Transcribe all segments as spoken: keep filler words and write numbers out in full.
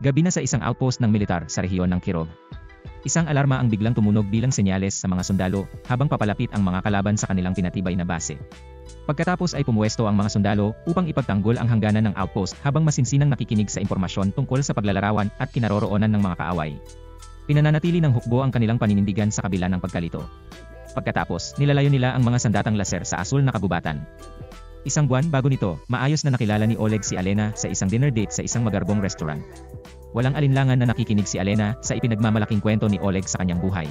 Gabi na sa isang outpost ng militar sa rehiyon ng Kirov. Isang alarma ang biglang tumunog bilang senyales sa mga sundalo habang papalapit ang mga kalaban sa kanilang tinatibay na base. Pagkatapos ay pumuwesto ang mga sundalo upang ipagtanggol ang hangganan ng outpost habang masinsinang nakikinig sa impormasyon tungkol sa paglalarawan at kinaroroonan ng mga kaaway. Pinananatili ng hukbo ang kanilang paninindigan sa kabila ng pagkalito. Pagkatapos, nilalayo nila ang mga sandatang laser sa asul na kagubatan. Isang buwan bago nito, maayos na nakilala ni Oleg si Alena sa isang dinner date sa isang magarbong restaurant. Walang alinlangan na nakikinig si Alena sa ipinagmamalaking kwento ni Oleg sa kanyang buhay.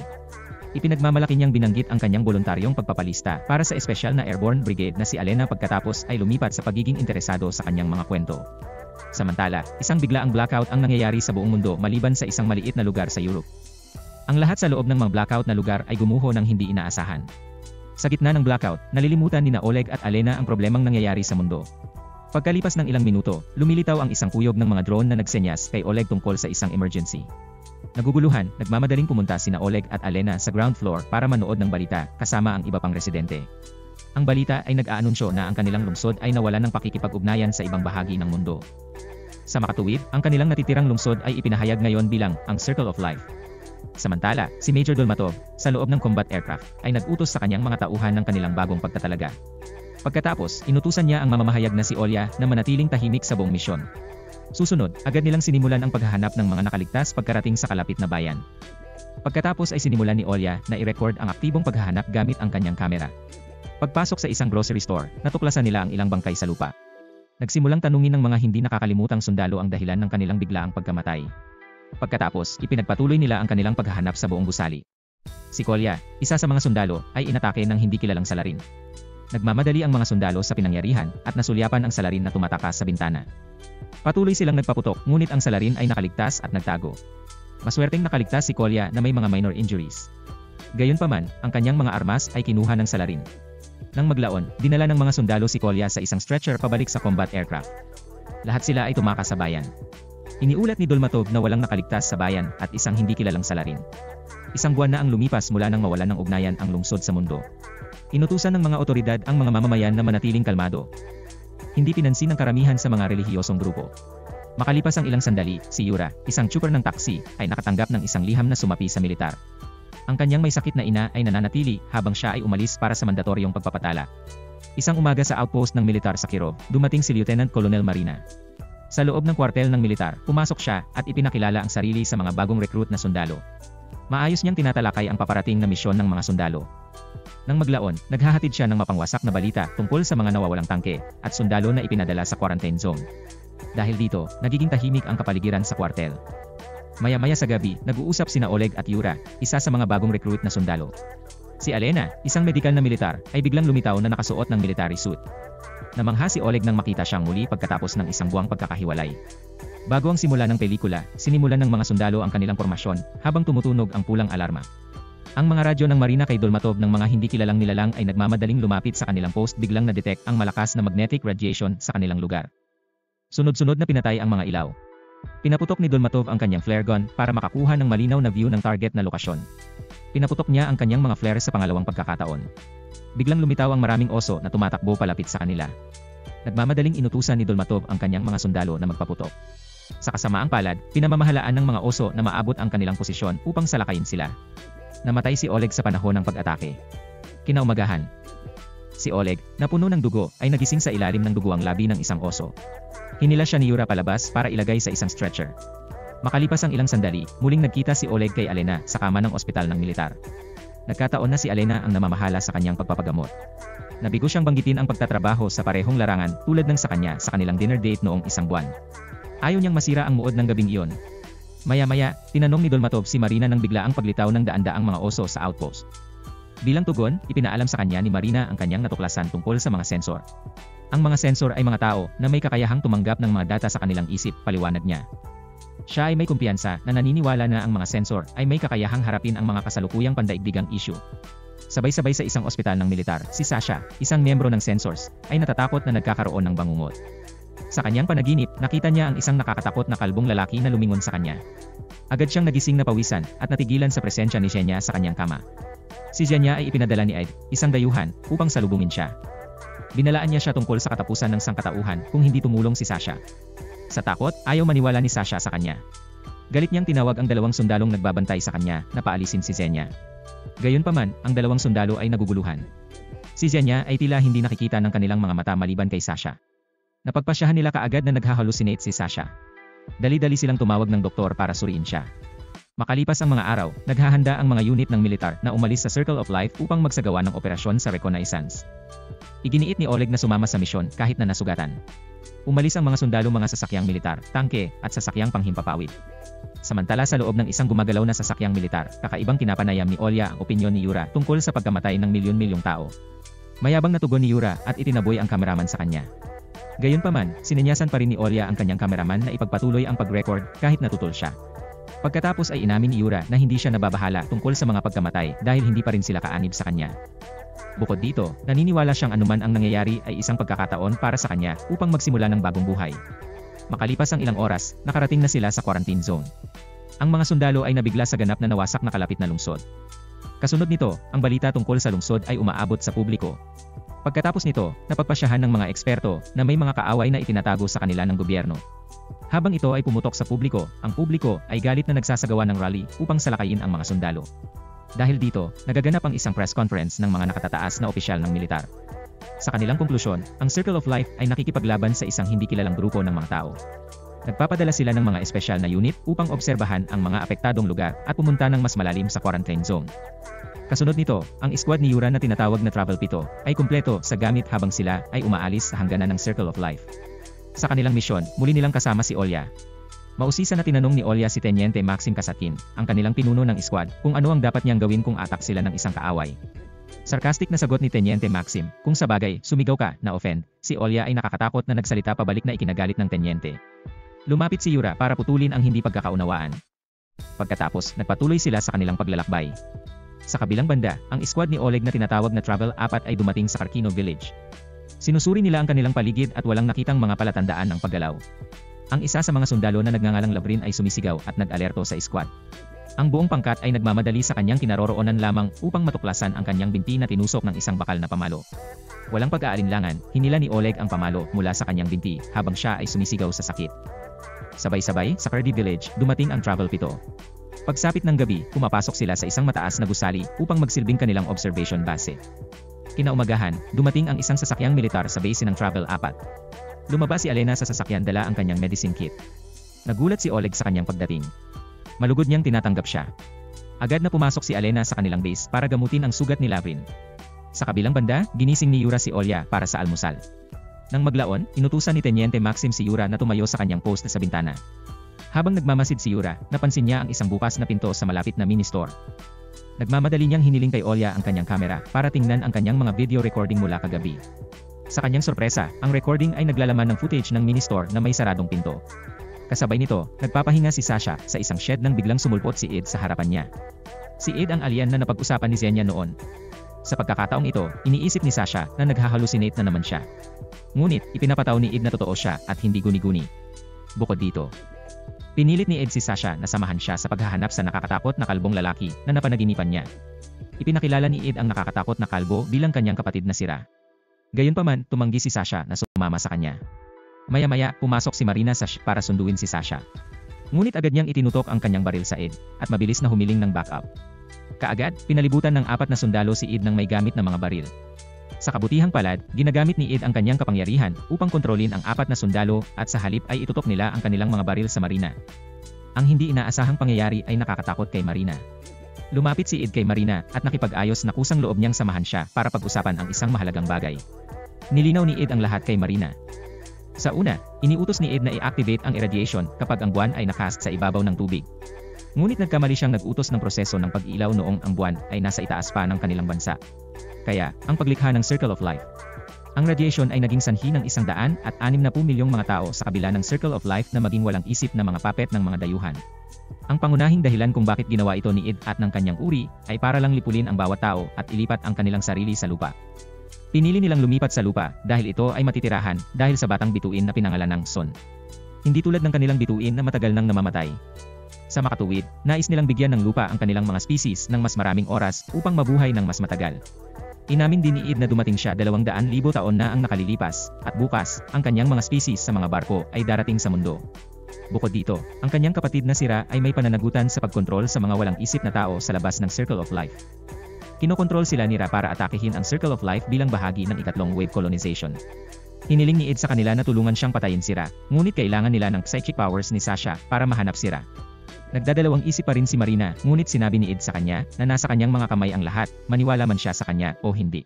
Ipinagmamalaki niyang binanggit ang kanyang voluntaryong pagpapalista para sa espesyal na airborne brigade na si Alena pagkatapos ay lumipat sa pagiging interesado sa kanyang mga kwento. Samantala, isang biglaang blackout ang nangyayari sa buong mundo maliban sa isang maliit na lugar sa Europe. Ang lahat sa loob ng mga blackout na lugar ay gumuho ng hindi inaasahan. Sa gitna ng blackout, nalilimutan nina Oleg at Alena ang problemang nangyayari sa mundo. Pagkalipas ng ilang minuto, lumilitaw ang isang kuyog ng mga drone na nagsenyas kay Oleg tungkol sa isang emergency. Naguguluhan, nagmamadaling pumunta sina Oleg at Alena sa ground floor para manood ng balita kasama ang iba pang residente. Ang balita ay nag-aanunsyo na ang kanilang lungsod ay nawalan ng pakikipag-ugnayan sa ibang bahagi ng mundo. Sa makatuwid, ang kanilang natitirang lungsod ay ipinahayag ngayon bilang ang Circle of Life. Samantala, si Major Dolmatov, sa loob ng combat aircraft, ay nag-utos sa kanyang mga tauhan ng kanilang bagong pagtatalaga. Pagkatapos, inutusan niya ang mamamahayag na si Olya na manatiling tahimik sa buong misyon. Susunod, agad nilang sinimulan ang paghahanap ng mga nakaligtas pagkarating sa kalapit na bayan. Pagkatapos ay sinimulan ni Olya na i-record ang aktibong paghahanap gamit ang kanyang kamera. Pagpasok sa isang grocery store, natuklasan nila ang ilang bangkay sa lupa. Nagsimulang tanungin ng mga hindi nakakalimutang sundalo ang dahilan ng kanilang biglaang pagkamatay. Pagkatapos, ipinagpatuloy nila ang kanilang paghahanap sa buong gusali. Si Colia, isa sa mga sundalo, ay inatake ng hindi kilalang salarin. Nagmamadali ang mga sundalo sa pinangyarihan at nasulyapan ang salarin na tumatakas sa bintana. Patuloy silang nagpaputok ngunit ang salarin ay nakaligtas at nagtago. Maswerteng nakaligtas si Colia na may mga minor injuries. Gayunpaman, ang kanyang mga armas ay kinuha ng salarin. Nang maglaon, dinala ng mga sundalo si Colia sa isang stretcher pabalik sa combat aircraft. Lahat sila ay tumakas sa bayan. Iniulat ni Dolmatov na walang nakaligtas sa bayan at isang hindi kilalang salarin. Isang buwan na ang lumipas mula nang mawalan ng ugnayan ang lungsod sa mundo. Inutusan ng mga otoridad ang mga mamamayan na manatiling kalmado. Hindi pinansin ng karamihan sa mga relihiyosong grupo. Makalipas ang ilang sandali, si Yura, isang chopper ng taksi, ay nakatanggap ng isang liham na sumapi sa militar. Ang kanyang may sakit na ina ay nananatili habang siya ay umalis para sa mandatoryong pagpapatala. Isang umaga sa outpost ng militar sa Kirov, dumating si Lieutenant Colonel Marina. Sa loob ng kwartel ng militar, pumasok siya at ipinakilala ang sarili sa mga bagong recruit na sundalo. Maayos niyang tinatalakay ang paparating na misyon ng mga sundalo. Nang maglaon, naghahatid siya ng mapangwasak na balita tungkol sa mga nawawalang tangke at sundalo na ipinadala sa quarantine zone. Dahil dito, nagiging tahimik ang kapaligiran sa kwartel. Maya-maya sa gabi, nag-uusap sina Oleg at Yura, isa sa mga bagong recruit na sundalo. Si Alena, isang medikal na militar, ay biglang lumitaw na nakasuot ng military suit. Namangha si Oleg nang makita siyang muli pagkatapos ng isang buwang pagkakahiwalay. Bago ang simula ng pelikula, sinimulan ng mga sundalo ang kanilang pormasyon habang tumutunog ang pulang alarma. Ang mga radyo ng Marina kay Dolmatov ng mga hindi kilalang nilalang ay nagmamadaling lumapit sa kanilang post biglang na-detect ang malakas na magnetic radiation sa kanilang lugar. Sunod-sunod na pinatay ang mga ilaw. Pinaputok ni Dolmatov ang kanyang flare gun para makakuha ng malinaw na view ng target na lokasyon. Pinaputok niya ang kanyang mga flare sa pangalawang pagkakataon. Biglang lumitaw ang maraming oso na tumatakbo palapit sa kanila. Nagmamadaling inutusan ni Dolmatov ang kanyang mga sundalo na magpaputok. Sa kasamaang palad, pinamamahalaan ng mga oso na maabot ang kanilang posisyon upang salakayin sila. Namatay si Oleg sa panahon ng pag-atake. Kinaumagahan, si Oleg, na puno ng dugo, ay nagising sa ilalim ng dugo ang labi ng isang oso. Hinila siya ni Yura palabas para ilagay sa isang stretcher. Makalipas ang ilang sandali, muling nagkita si Oleg kay Alena sa kama ng ospital ng militar. Nagkataon na si Alena ang namamahala sa kanyang pagpapagamot. Nabigo siyang banggitin ang pagtatrabaho sa parehong larangan tulad ng sa kanya sa kanilang dinner date noong isang buwan. Ayaw niyang masira ang muod ng gabing iyon. Maya-maya, tinanong ni Dolmatov si Marina ng biglaang paglitaw ng daan-daang mga oso sa outpost. Bilang tugon, ipinaalam sa kanya ni Marina ang kanyang natuklasan tungkol sa mga sensor. Ang mga sensor ay mga tao na may kakayahang tumanggap ng mga data sa kanilang isip, paliwanag niya. Siya ay may kumpiyansa na naniniwala na ang mga sensor ay may kakayahang harapin ang mga kasalukuyang pandaigdigang issue. Sabay-sabay sa isang ospital ng militar, si Sasha, isang miyembro ng sensors, ay natatakot na nagkakaroon ng bangungot. Sa kanyang panaginip, nakita niya ang isang nakakatakot na kalbong lalaki na lumingon sa kanya. Agad siyang nagising na pawisan at natigilan sa presensya ni Xenia sa kanyang kama. Si Zhenya ay ipinadala ni Ed, isang dayuhan, upang salubungin siya. Binalaan niya siya tungkol sa katapusan ng sangkatauhan kung hindi tumulong si Sasha. Sa takot, ayaw maniwala ni Sasha sa kanya. Galit niyang tinawag ang dalawang sundalong nagbabantay sa kanya na paalisin si Xenia. Gayunpaman, ang dalawang sundalo ay naguguluhan. Si Xenia ay tila hindi nakikita ng kanilang mga mata maliban kay Sasha. Napagpasyahan nila kaagad na naghahalusinate si Sasha. Dali-dali silang tumawag ng doktor para suriin siya. Makalipas ang mga araw, naghahanda ang mga unit ng militar na umalis sa Circle of Life upang magsagawa ng operasyon sa reconnaissance. Iginiit ni Oleg na sumama sa misyon kahit na nasugatan. Umalis ang mga sundalo mga sasakyang militar, tangke, at sasakyang panghimpapawid. Samantala sa loob ng isang gumagalaw na sasakyang militar, kakaibang kinapanayam ni Olya ang opinyon ni Yura tungkol sa pagkamatay ng milyon-milyong tao. Mayabang natugon ni Yura at itinaboy ang kameraman sa kanya. Gayunpaman, sininyasan pa rin ni Olya ang kanyang kameraman na ipagpatuloy ang pag-record kahit natutol siya. Pagkatapos ay inamin ni Yura na hindi siya nababahala tungkol sa mga pagkamatay dahil hindi pa rin sila kaanib sa kanya. Bukod dito, naniniwala siyang anuman ang nangyayari ay isang pagkakataon para sa kanya upang magsimula ng bagong buhay. Makalipas ang ilang oras, nakarating na sila sa quarantine zone. Ang mga sundalo ay nabigla sa ganap na nawasak na kalapit na lungsod. Kasunod nito, ang balita tungkol sa lungsod ay umaabot sa publiko. Pagkatapos nito, napagpasyahan ng mga eksperto na may mga kaaway na itinatago sa kanila ng gobyerno. Habang ito ay pumutok sa publiko, ang publiko ay galit na nagsasagawa ng rally upang salakayin ang mga sundalo. Dahil dito, nagaganap ang isang press conference ng mga nakatataas na opisyal ng militar. Sa kanilang konklusyon, ang Circle of Life ay nakikipaglaban sa isang hindi kilalang grupo ng mga tao. Nagpapadala sila ng mga espesyal na unit upang obserbahan ang mga apektadong lugar at pumunta ng mas malalim sa quarantine zone. Kasunod nito, ang squad ni Yura na tinatawag na Travel Pito ay kumpleto sa gamit habang sila ay umaalis sa hangganan ng Circle of Life. Sa kanilang misyon, muli nilang kasama si Olya. Mausisa na tinanong ni Olya si Teniente Maxim Kasatin, ang kanilang pinuno ng squad, kung ano ang dapat niyang gawin kung atak sila ng isang kaaway. Sarcastic na sagot ni Teniente Maxim, kung sa bagay, sumigaw ka, na-offend. Si Olya ay nakakatakot na nagsalita pabalik na ikinagalit ng Teniente. Lumapit si Yura para putulin ang hindi pagkakaunawaan. Pagkatapos, nagpatuloy sila sa kanilang paglalakbay. Sa kabilang banda, ang squad ni Oleg na tinatawag na Travel Apat ay dumating sa Karkino Village. Sinusuri nila ang kanilang paligid at walang nakitang mga palatandaan ng paggalaw. Ang isa sa mga sundalo na nagngangalang Lavrin ay sumisigaw at nag-alerto sa squad. Ang buong pangkat ay nagmamadali sa kanyang kinaroroonan lamang upang matuklasan ang kanyang binti na tinusok ng isang bakal na pamalo. Walang pag-aalinlangan, hinila ni Oleg ang pamalo mula sa kanyang binti habang siya ay sumisigaw sa sakit. Sabay-sabay, sa Perdy Village, dumating ang Travel Pito. Pagsapit ng gabi, pumapasok sila sa isang mataas na gusali upang magsilbing kanilang observation base. Kinaumagahan, dumating ang isang sasakyang militar sa base ng Travel Apat. Lumabas si Alena sa sasakyan dala ang kanyang medicine kit. Nagulat si Oleg sa kanyang pagdating. Malugod niyang tinatanggap siya. Agad na pumasok si Alena sa kanilang base para gamutin ang sugat ni Lavrin. Sa kabilang banda, ginising ni Yura si Olya para sa almusal. Nang maglaon, inutusan ni Teniente Maxim si Yura na tumayo sa kanyang post sa bintana. Habang nagmamasid si Yura, napansin niya ang isang bukas na pinto sa malapit na mini store. Nagmamadali niyang hiniling kay Olya ang kanyang kamera para tingnan ang kanyang mga video recording mula kagabi. Sa kanyang sorpresa, ang recording ay naglalaman ng footage ng mini-store na may saradong pinto. Kasabay nito, nagpapahinga si Sasha sa isang shed nang biglang sumulpot si Ed sa harapan niya. Si Ed ang alien na napag-usapan ni Xenia noon. Sa pagkakataong ito, iniisip ni Sasha na naghahalusinate na naman siya. Ngunit, ipinapataw ni Ed na totoo siya at hindi guni-guni. Bukod dito, pinilit ni Ed si Sasha na samahan siya sa paghahanap sa nakakatakot na kalbong lalaki na napanaginipan niya. Ipinakilala ni Ed ang nakakatakot na kalbo bilang kanyang kapatid na si Ra. Gayunpaman, tumanggi si Sasha na sumama sa kanya. Maya-maya, pumasok si Marina sa ship para sunduin si Sasha. Ngunit agad niyang itinutok ang kanyang baril sa Ed, at mabilis na humiling ng backup. Kaagad, pinalibutan ng apat na sundalo si Ed ng may gamit na mga baril. Sa kabutihang palad, ginagamit ni Ed ang kanyang kapangyarihan upang kontrolin ang apat na sundalo at sa halip ay itutok nila ang kanilang mga baril sa Marina. Ang hindi inaasahang pangyayari ay nakakatakot kay Marina. Lumapit si Ed kay Marina at nakipag-ayos na kusang loob niyang samahan siya para pag-usapan ang isang mahalagang bagay. Nilinaw ni Ed ang lahat kay Marina. Sa una, iniutos ni Ed na i-activate ang irradiation kapag ang buwan ay nakast sa ibabaw ng tubig. Ngunit nagkamali siyang nag-utos ng proseso ng pag-ilaw noong ang buwan ay nasa itaas pa ng kanilang bansa. Kaya, ang paglikha ng Circle of Life. Ang radiation ay naging sanhi ng isang daan at anim na milyong mga tao sa kabila ng Circle of Life na maging walang isip na mga papet ng mga dayuhan. Ang pangunahing dahilan kung bakit ginawa ito ni Ed at ng kanyang uri ay para lang lipulin ang bawat tao at ilipat ang kanilang sarili sa lupa. Pinili nilang lumipat sa lupa dahil ito ay matitirahan dahil sa batang bituin na pinangalan ng Sun. Hindi tulad ng kanilang bituin na matagal nang namamatay. Sa makatuwid, nais nilang bigyan ng lupa ang kanilang mga species ng mas maraming oras upang mabuhay ng mas matagal. Inamin din ni Ed na dumating siya dalawang daan libo taon na ang nakalilipas, at bukas, ang kanyang mga species sa mga barko ay darating sa mundo. Bukod dito, ang kanyang kapatid na si Ra ay may pananagutan sa pagkontrol sa mga walang isip na tao sa labas ng Circle of Life. Kinokontrol sila ni Ra para atakehin ang Circle of Life bilang bahagi ng ikatlong wave colonization. Hiniling ni Ed sa kanila na tulungan siyang patayin si Ra, ngunit kailangan nila ng psychic powers ni Sasha para mahanap si Ra. Nagdadalawang isip pa rin si Marina, ngunit sinabi ni Ed sa kanya na nasa kanyang mga kamay ang lahat, maniwala man siya sa kanya o hindi.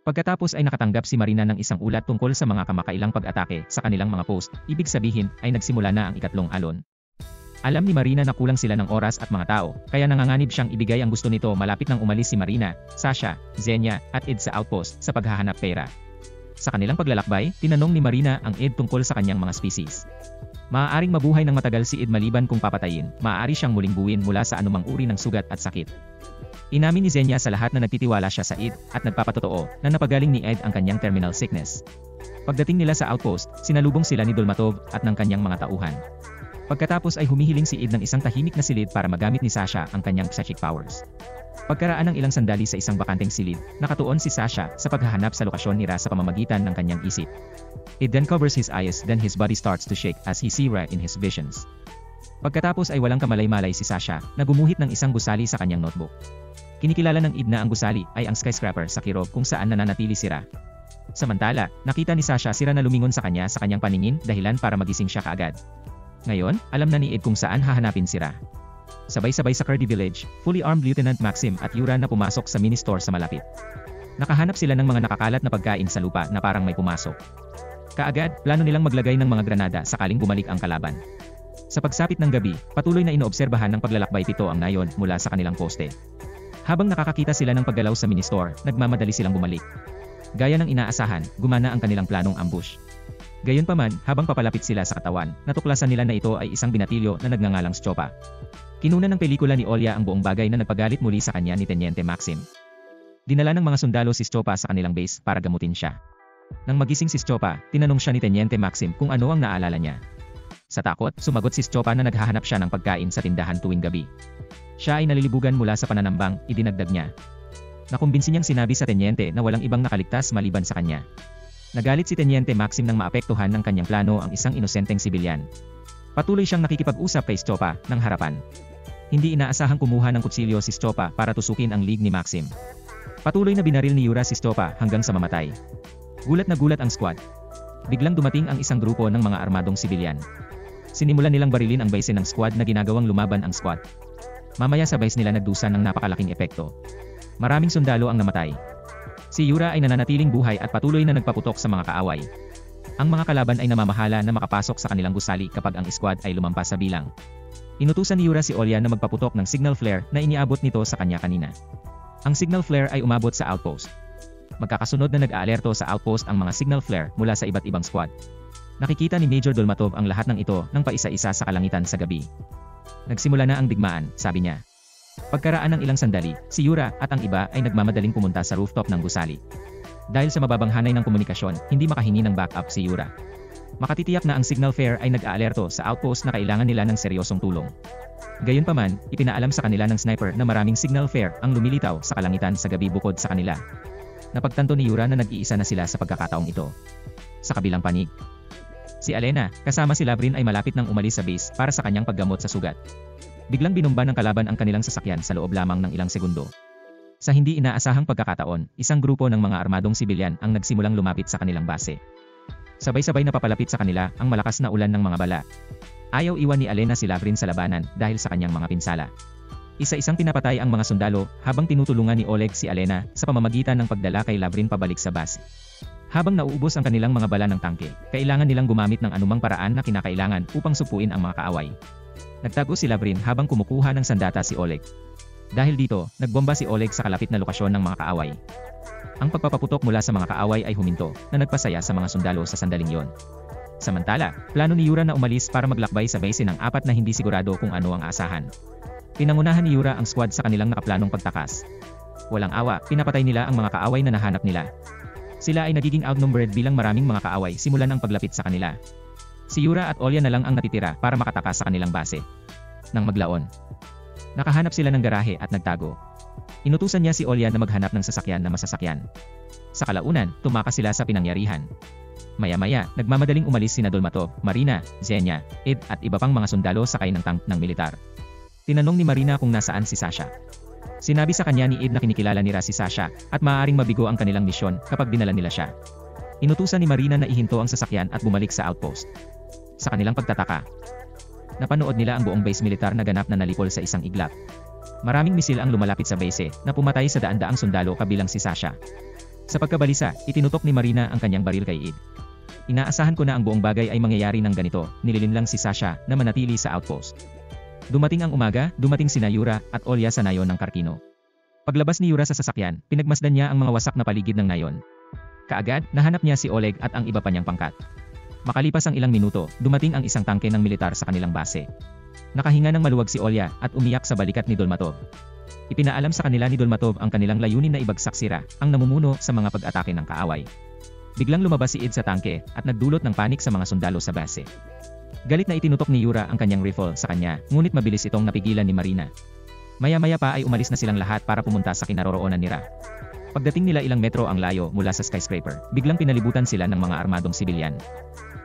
Pagkatapos ay nakatanggap si Marina ng isang ulat tungkol sa mga kamakailang pag-atake sa kanilang mga post, ibig sabihin ay nagsimula na ang ikatlong alon. Alam ni Marina na kulang sila ng oras at mga tao, kaya nanganganib siyang ibigay ang gusto nito malapit nang umalis si Marina, Sasha, Xenia, at Ed sa outpost sa paghahanap pera. Sa kanilang paglalakbay, tinanong ni Marina ang Ed tungkol sa kanyang mga species. Maaaring mabuhay ng matagal si Ed maliban kung papatayin, maaari siyang muling buuin mula sa anumang uri ng sugat at sakit. Inamin ni Xenia sa lahat na nagtitiwala siya sa Ed, at nagpapatotoo na napagaling ni Ed ang kanyang terminal sickness. Pagdating nila sa outpost, sinalubong sila ni Dolmatov at ng kanyang mga tauhan. Pagkatapos ay humihiling si Ed ng isang tahimik na silid para magamit ni Sasha ang kanyang psychic powers. Pagkaraan ng ilang sandali sa isang bakanteng silid, nakatuon si Sasha sa paghahanap sa lokasyon ni Ra sa pamamagitan ng kanyang isip. It then covers his eyes, then his body starts to shake as he sees Ra in his visions. Pagkatapos ay walang kamalay-malay si Sasha na gumuhit ng isang gusali sa kanyang notebook. Kinikilala ng Ed na ang gusali ay ang skyscraper sa Kirov kung saan nananatili si Ra. Samantala, nakita ni Sasha si Ra na lumingon sa kanya sa kanyang paningin, dahilan para magising siya kaagad. Ngayon, alam na ni Ed kung saan hahanapin si Ra. Sabay-sabay sa Perdy Village, fully armed Lieutenant Maxim at Yura na pumasok sa mini-store sa malapit. Nakahanap sila ng mga nakakalat na pagkain sa lupa na parang may pumasok. Kaagad, plano nilang maglagay ng mga granada sakaling bumalik ang kalaban. Sa pagsapit ng gabi, patuloy na inoobserbahan ng paglalakbay pito ang nayon mula sa kanilang poste. Habang nakakakita sila ng paggalaw sa mini-store, nagmamadali silang bumalik. Gaya ng inaasahan, gumana ang kanilang planong ambush. Gayunpaman, habang papalapit sila sa katawan, natuklasan nila na ito ay isang binatilyo na nagngangalang Styopa. Kinuna ng pelikula ni Olya ang buong bagay na nagpagalit muli sa kanya ni Teniente Maxim. Dinala ng mga sundalo si Styopa sa kanilang base para gamutin siya. Nang magising si Styopa, tinanong siya ni Teniente Maxim kung ano ang naalala niya. Sa takot, sumagot si Styopa na naghahanap siya ng pagkain sa tindahan tuwing gabi. Siya ay nalilibugan mula sa pananambang, idinagdag niya. Nakumbinsi niyang sinabi sa Teniente na walang ibang nakaligtas maliban sa kanya. Nagalit si Teniente Maxim nang maapektuhan ng kanyang plano ang isang inosenteng sibilyan. Patuloy siyang nakikipag-usap kay Styopa ng harapan. Hindi inaasahang kumuha ng kutsilyo si Styopa para tusukin ang lig ni Maxim. Patuloy na binaril ni Yura si Styopa hanggang sa mamatay. Gulat na gulat ang squad. Biglang dumating ang isang grupo ng mga armadong sibilyan. Sinimulan nilang barilin ang base ng squad na ginagawang lumaban ang squad. Mamaya sa base nila nagdusa ng napakalaking epekto. Maraming sundalo ang namatay. Si Yura ay nananatiling buhay at patuloy na nagpaputok sa mga kaaway. Ang mga kalaban ay namamahala na makapasok sa kanilang gusali kapag ang squad ay lumampas sa bilang. Inutusan ni Yura si Olya na magpaputok ng signal flare na iniabot nito sa kanya kanina. Ang signal flare ay umabot sa outpost. Magkakasunod na nag-aalerto sa outpost ang mga signal flare mula sa iba't ibang squad. Nakikita ni Major Dolmatov ang lahat ng ito nang paisa-isa sa kalangitan sa gabi. Nagsimula na ang digmaan, sabi niya. Pagkaraan ng ilang sandali, si Yura at ang iba ay nagmamadaling pumunta sa rooftop ng gusali. Dahil sa mababang hanay ng komunikasyon, hindi makahingi ng backup si Yura. Makatitiyak na ang signal flare ay nag-aalerto sa outpost na kailangan nila ng seryosong tulong. Gayunpaman, ipinaalam sa kanila ng sniper na maraming signal flare ang lumilitaw sa kalangitan sa gabi bukod sa kanila. Napagtanto ni Yura na nag-iisa na sila sa pagkakataong ito. Sa kabilang panig, si Alena, kasama si Lavrin ay malapit nang umalis sa base para sa kanyang paggamot sa sugat. Biglang binumba ng kalaban ang kanilang sasakyan sa loob lamang ng ilang segundo. Sa hindi inaasahang pagkakataon, isang grupo ng mga armadong sibilyan ang nagsimulang lumapit sa kanilang base. Sabay-sabay na papalapit sa kanila ang malakas na ulan ng mga bala. Ayaw iwan ni Alena si Lavrin sa labanan dahil sa kanyang mga pinsala. Isa-isang pinapatay ang mga sundalo habang tinutulungan ni Oleg si Alena sa pamamagitan ng pagdala kay Lavrin pabalik sa base. Habang nauubos ang kanilang mga bala ng tangke, kailangan nilang gumamit ng anumang paraan na kinakailangan upang supuin ang mga kaaway. Nagtago si Lavrin habang kumukuha ng sandata si Oleg. Dahil dito, nagbomba si Oleg sa kalapit na lokasyon ng mga kaaway. Ang pagpapaputok mula sa mga kaaway ay huminto, na nagpasaya sa mga sundalo sa sandaling yon. Samantala, plano ni Yura na umalis para maglakbay sa base ng apat na hindi sigurado kung ano ang asahan. Pinangunahan ni Yura ang squad sa kanilang nakaplanong pagtakas. Walang awa, pinapatay nila ang mga kaaway na nahanap nila. Sila ay nagiging outnumbered bilang maraming mga kaaway simula ng paglapit sa kanila. Si Yura at Olya na lang ang natitira para makatakas sa kanilang base. Nang maglaon, nakahanap sila ng garahe at nagtago. Inutusan niya si Olya na maghanap ng sasakyan na masasakyan. Sa kalaunan, tumakas sila sa pinangyarihan. Maya-maya, nagmamadaling umalis sina Dolmatov, Marina, Xenia, Ed at iba pang mga sundalo sakay ng tank ng militar. Tinanong ni Marina kung nasaan si Sasha. Sinabi sa kanya ni Ed na kinikilala ni Ra si Sasha at maaaring mabigo ang kanilang misyon kapag dinala nila siya. Inutusan ni Marina na ihinto ang sasakyan at bumalik sa outpost. Sa kanilang pagtataka, napanood nila ang buong base militar na ganap na nalipol sa isang iglap. Maraming misil ang lumalapit sa base na pumatay sa daan-daang sundalo kabilang si Sasha. Sa pagkabalisa, itinutok ni Marina ang kanyang baril kay Ed. Inaasahan ko na ang buong bagay ay mangyayari ng ganito, nililinlang si Sasha na manatili sa outpost. Dumating ang umaga, dumating sina Yura at Olya sa nayon ng Karkino. Paglabas ni Yura sa sasakyan, pinagmasdan niya ang mga wasak na paligid ng nayon. Kaagad, nahanap niya si Oleg at ang iba pa niyang pangkat. Makalipas ang ilang minuto, dumating ang isang tangke ng militar sa kanilang base. Nakahinga ng maluwag si Olya at umiyak sa balikat ni Dolmatov. Ipinaalam sa kanila ni Dolmatov ang kanilang layunin na ibagsak si Ra, ang namumuno sa mga pag-atake ng kaaway. Biglang lumabas si Ed sa tangke at nagdulot ng panik sa mga sundalo sa base. Galit na itinutok ni Yura ang kanyang rifle sa kanya, ngunit mabilis itong napigilan ni Marina. Maya-maya pa ay umalis na silang lahat para pumunta sa kinaroroonan ni Ra. Pagdating nila ilang metro ang layo mula sa skyscraper, biglang pinalibutan sila ng mga armadong sibilyan.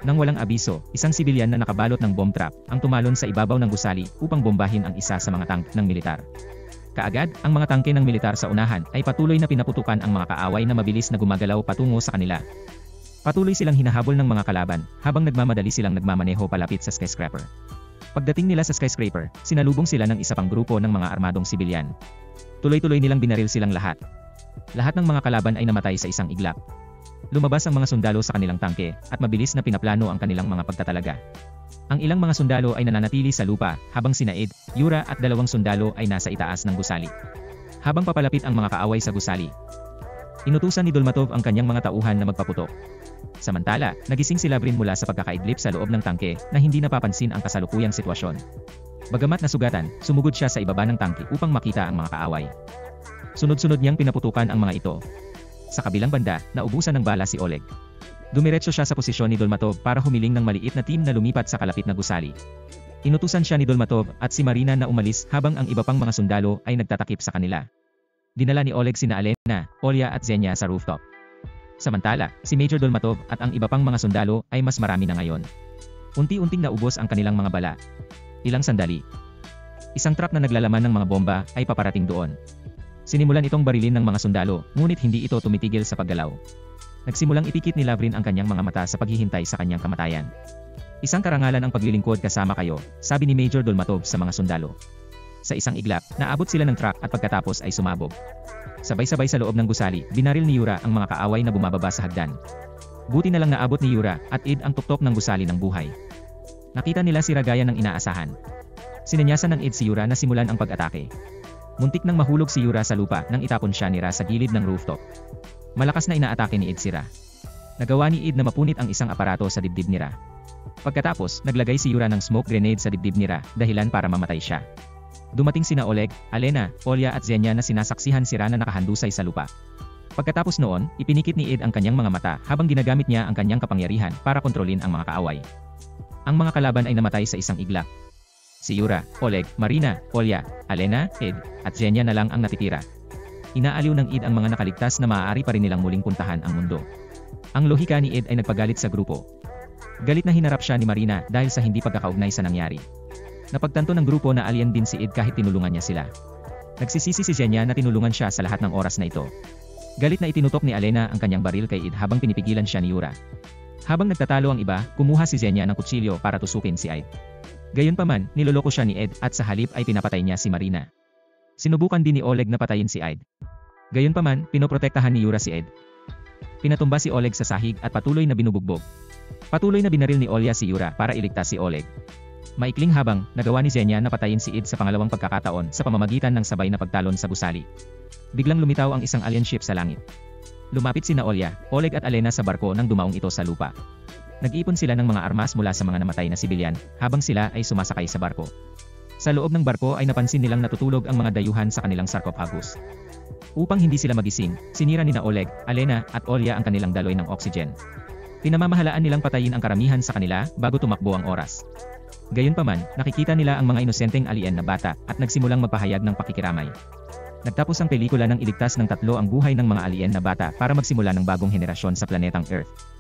Nang walang abiso, isang sibilyan na nakabalot ng bomb trap ang tumalon sa ibabaw ng gusali upang bombahin ang isa sa mga tank ng militar. Kaagad, ang mga tangke ng militar sa unahan ay patuloy na pinaputukan ang mga kaaway na mabilis na gumagalaw patungo sa kanila. Patuloy silang hinahabol ng mga kalaban, habang nagmamadali silang nagmamaneho palapit sa skyscraper. Pagdating nila sa skyscraper, sinalubong sila ng isa pang grupo ng mga armadong sibilyan. Tuloy-tuloy nilang binaril silang lahat. Lahat ng mga kalaban ay namatay sa isang iglap. Lumabas ang mga sundalo sa kanilang tangke, at mabilis na pinaplano ang kanilang mga pagtatalaga. Ang ilang mga sundalo ay nananatili sa lupa, habang sina Ed, Yura at dalawang sundalo ay nasa itaas ng gusali. Habang papalapit ang mga kaaway sa gusali, inutusan ni Dolmatov ang kanyang mga tauhan na magpaputok. Samantala, nagising si Lavrin mula sa pagkakaidlip sa loob ng tangke na hindi napapansin ang kasalukuyang sitwasyon. Bagamat nasugatan, sumugod siya sa ibaba ng tangke upang makita ang mga kaaway. Sunod-sunod niyang pinaputukan ang mga ito. Sa kabilang banda, naubusan ng bala si Oleg. Dumiretso siya sa posisyon ni Dolmatov para humiling ng maliit na team na lumipat sa kalapit na gusali. Inutusan siya ni Dolmatov at si Marina na umalis habang ang iba pang mga sundalo ay nagtatakip sa kanila. Dinala ni Oleg sina Alena, Olya at Xenia sa rooftop. Samantala, si Major Dolmatov at ang iba pang mga sundalo ay mas marami na ngayon. Unti-unting naubos ang kanilang mga bala. Ilang sandali, isang trap na naglalaman ng mga bomba ay paparating doon. Sinimulan itong barilin ng mga sundalo, ngunit hindi ito tumitigil sa paggalaw. Nagsimulang itikit ni Lavrin ang kanyang mga mata sa paghihintay sa kanyang kamatayan. Isang karangalan ang paglilingkod kasama kayo, sabi ni Major Dolmatov sa mga sundalo. Sa isang iglap, naabot sila ng truck at pagkatapos ay sumabog. Sabay-sabay sa loob ng gusali, binaril ni Yura ang mga kaaway na bumababa sa hagdan. Buti na lang naabot ni Yura at Ed ang tuktok ng gusali ng buhay. Nakita nila si Ra gaya ng inaasahan. Sinanyasan ng Ed si Yura na simulan ang pag-atake. Muntik nang mahulog si Yura sa lupa nang itapon siya ni Ra sa gilid ng rooftop. Malakas na inaatake ni Ed si Ra. Nagawa ni Ed na mapunit ang isang aparato sa dibdib ni Ra. Pagkatapos, naglagay si Yura ng smoke grenade sa dibdib ni Ra, dahilan para mamatay siya. Dumating sina Oleg, Alena, Olya at Xenia na sinasaksihan si Ra na nakahandusay sa lupa. Pagkatapos noon, ipinikit ni Ed ang kanyang mga mata habang ginagamit niya ang kanyang kapangyarihan para kontrolin ang mga kaaway. Ang mga kalaban ay namatay sa isang iglap. Si Yura, Oleg, Marina, Olya, Alena, Ed, at Xenia na lang ang natitira. Inaaliw ng Ed ang mga nakaligtas na maaari pa rin nilang muling puntahan ang mundo. Ang lohika ni Ed ay nagpagalit sa grupo. Galit na hinarap siya ni Marina dahil sa hindi pagkakaugnay sa nangyari. Napagtanto ng grupo na alien din si Ed kahit tinulungan niya sila. Nagsisisi si Xenia na tinulungan siya sa lahat ng oras na ito. Galit na itinutok ni Alena ang kanyang baril kay Ed habang pinipigilan siya ni Yura. Habang nagtatalo ang iba, kumuha si Xenia ng kutsilyo para tusukin si Ed. Gayunpaman, niloloko siya ni Ed at sa halip ay pinapatay niya si Marina. Sinubukan din ni Oleg na patayin si Ed. Gayunpaman, pinoprotektahan ni Yura si Ed. Pinatumba si Oleg sa sahig at patuloy na binubugbog. Patuloy na binaril ni Olya si Yura para iligtas si Oleg. Maikling habang, nagawa ni Xenia na patayin si Ed sa pangalawang pagkakataon sa pamamagitan ng sabay na pagtalon sa gusali. Biglang lumitaw ang isang alien ship sa langit. Lumapit sina Olya, Oleg at Alena sa barko nang dumaong ito sa lupa. Nag-iipon sila ng mga armas mula sa mga namatay na sibilyan, habang sila ay sumasakay sa barko. Sa loob ng barko ay napansin nilang natutulog ang mga dayuhan sa kanilang sarcophagus. Upang hindi sila magising, sinira nina Oleg, Alena at Olya ang kanilang daloy ng oxygen. Pinamamahalaan nilang patayin ang karamihan sa kanila bago tumakbo ang oras. Gayunpaman, nakikita nila ang mga inosenteng alien na bata at nagsimulang magpahayag ng pakikiramay. Nagtapos ang pelikula ng iligtas ng tatlo ang buhay ng mga alien na bata para magsimula ng bagong henerasyon sa planetang Earth.